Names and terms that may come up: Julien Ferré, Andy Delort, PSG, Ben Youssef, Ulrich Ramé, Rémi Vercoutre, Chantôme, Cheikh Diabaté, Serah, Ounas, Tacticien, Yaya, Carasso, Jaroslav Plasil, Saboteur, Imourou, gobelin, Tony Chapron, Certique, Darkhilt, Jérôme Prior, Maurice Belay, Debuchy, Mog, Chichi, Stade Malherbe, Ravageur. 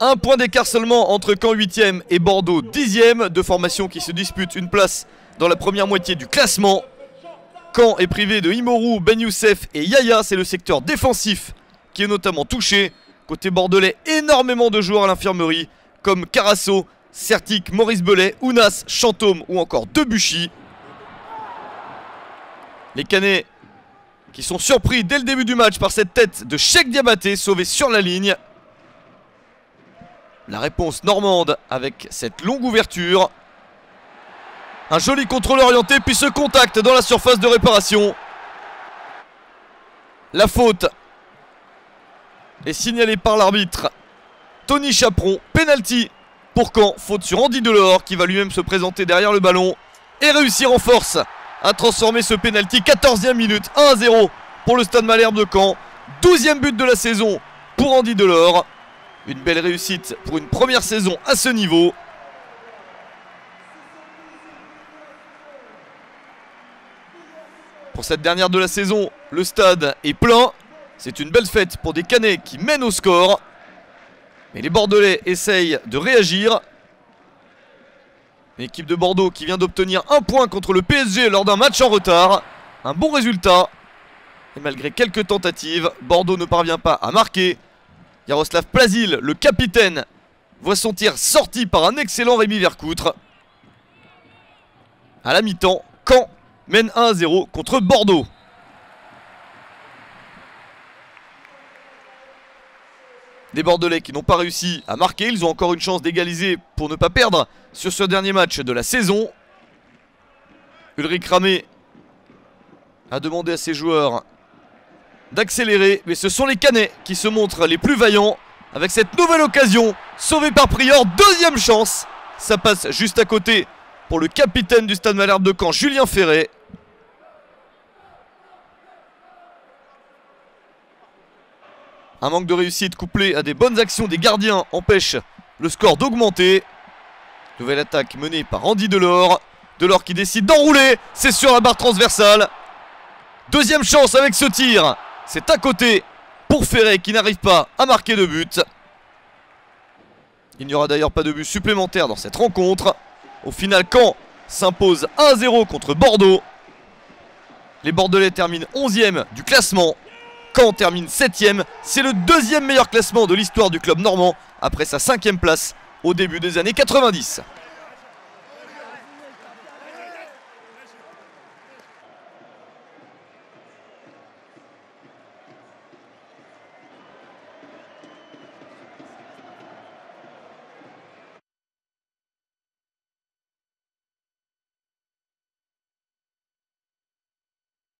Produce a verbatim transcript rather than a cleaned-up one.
Un point d'écart seulement entre Caen huitième et Bordeaux dixième. Deux formations qui se disputent une place dans la première moitié du classement. Caen est privé de Imourou, Ben Youssef et Yaya. C'est le secteur défensif qui est notamment touché. Côté bordelais, énormément de joueurs à l'infirmerie comme Carasso, Certique, Maurice Belay, Ounas, Chantôme ou encore Debuchy. Les Canets qui sont surpris dès le début du match par cette tête de Cheikh Diabaté sauvée sur la ligne. La réponse normande avec cette longue ouverture. Un joli contrôle orienté puis ce contact dans la surface de réparation. La faute est signalée par l'arbitre Tony Chapron. Penalty pour Caen, faute sur Andy Delort qui va lui-même se présenter derrière le ballon et réussir en force à transformer ce penalty. quatorzième minute, un à zéro pour le Stade Malherbe de Caen. douzième but de la saison pour Andy Delort. Une belle réussite pour une première saison à ce niveau. Pour cette dernière de la saison, le stade est plein. C'est une belle fête pour des Canets qui mènent au score. Mais les Bordelais essayent de réagir. L'équipe de Bordeaux qui vient d'obtenir un point contre le P S G lors d'un match en retard. Un bon résultat. Et malgré quelques tentatives, Bordeaux ne parvient pas à marquer. Jaroslav Plasil, le capitaine, voit son tir sorti par un excellent Rémi Vercoutre. À la mi-temps, Caen mène un à zéro contre Bordeaux. Des Bordelais qui n'ont pas réussi à marquer. Ils ont encore une chance d'égaliser pour ne pas perdre sur ce dernier match de la saison. Ulrich Ramé a demandé à ses joueurs d'accélérer, mais ce sont les Canets qui se montrent les plus vaillants avec cette nouvelle occasion sauvée par Prior. Deuxième chance, ça passe juste à côté pour le capitaine du Stade Malherbe de Caen, Julien Ferré. Un manque de réussite couplé à des bonnes actions des gardiens empêche le score d'augmenter. Nouvelle attaque menée par Andy Delort. Delort qui décide d'enrouler, c'est sur la barre transversale. Deuxième chance avec ce tir. C'est à côté pour Ferré qui n'arrive pas à marquer de but. Il n'y aura d'ailleurs pas de but supplémentaire dans cette rencontre. Au final, Caen s'impose un à zéro contre Bordeaux. Les Bordelais terminent onzième du classement. Caen termine septième. C'est le deuxième meilleur classement de l'histoire du club normand après sa cinquième place au début des années quatre-vingt-dix.